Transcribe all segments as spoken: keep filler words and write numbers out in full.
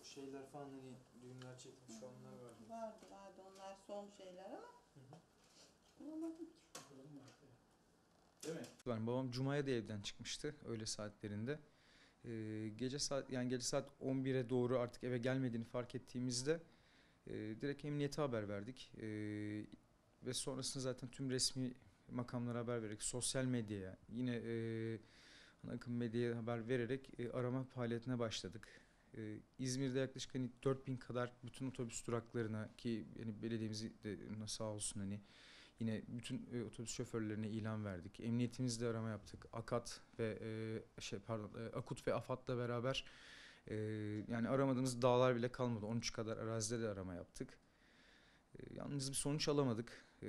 o şeyler falan, hani düğümler çekmiş olanlar vardı. Vardı vardı, onlar son şeyler ama bulamadım ki. Değil mi? Babam Cuma'ya da evden çıkmıştı öğle saatlerinde. Ee, gece saat yani gece saat on bire doğru artık eve gelmediğini fark ettiğimizde e, direkt emniyete haber verdik. E, ve sonrasında zaten tüm resmi makamlara haber vererek, sosyal medyaya, yine e, ana akım medyaya haber vererek e, arama faaliyetine başladık. E, İzmir'de yaklaşık hani dört bin kadar bütün otobüs duraklarına, ki yani belediyemiz de sağ olsun hani yine bütün e, otobüs şoförlerine ilan verdik. Emniyetimizle arama yaptık. AKAT ve e, şey pardon e, AKUT ve AFAD'la beraber e, yani aramadığımız dağlar bile kalmadı. on üç kadar arazide de arama yaptık. E, yalnız bir sonuç alamadık e,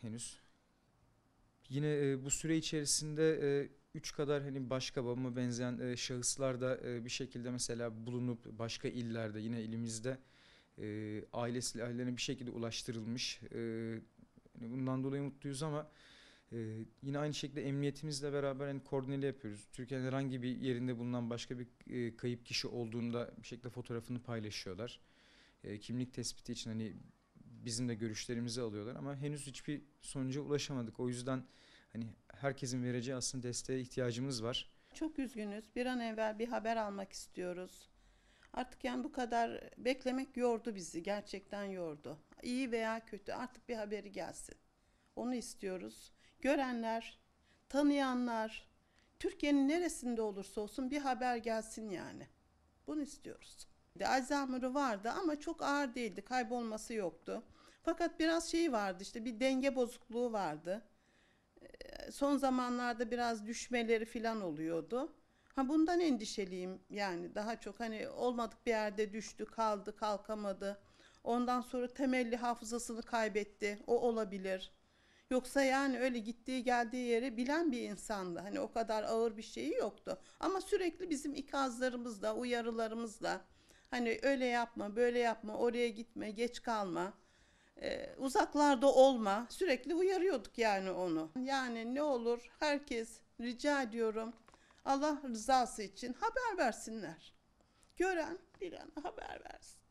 henüz. Yine e, bu süre içerisinde e, üç kadar hani başka babama benzeyen e, şahıslar da e, bir şekilde mesela bulunup başka illerde, yine ilimizde e, ailesi ailelerine bir şekilde ulaştırılmış. E, yani bundan dolayı mutluyuz ama e, yine aynı şekilde emniyetimizle beraber hani koordineli yapıyoruz. Türkiye'nin herhangi bir yerinde bulunan başka bir e, kayıp kişi olduğunda bir şekilde fotoğrafını paylaşıyorlar. E, kimlik tespiti için hani bizim de görüşlerimizi alıyorlar ama henüz hiçbir sonuca ulaşamadık. O yüzden hani herkesin vereceği aslında desteğe ihtiyacımız var. Çok üzgünüz. Bir an evvel bir haber almak istiyoruz. Artık yani bu kadar beklemek yordu bizi. Gerçekten yordu. İyi veya kötü, artık bir haberi gelsin. Onu istiyoruz. Görenler, tanıyanlar, Türkiye'nin neresinde olursa olsun bir haber gelsin yani. Bunu istiyoruz. Alzheimer'ı vardı ama çok ağır değildi. Kaybolması yoktu. Fakat biraz şey vardı, işte bir denge bozukluğu vardı. Son zamanlarda biraz düşmeleri falan oluyordu. Ha, bundan endişeliyim yani, daha çok hani olmadık bir yerde düştü, kaldı, kalkamadı. Ondan sonra temelli hafızasını kaybetti. O olabilir. Yoksa yani öyle gittiği geldiği yeri bilen bir insandı. Hani o kadar ağır bir şeyi yoktu. Ama sürekli bizim ikazlarımızla, uyarılarımızla hani öyle yapma, böyle yapma, oraya gitme, geç kalma, e, uzaklarda olma, sürekli uyarıyorduk yani onu. Yani ne olur herkes, rica ediyorum, Allah rızası için haber versinler. Gören, bilen haber versin.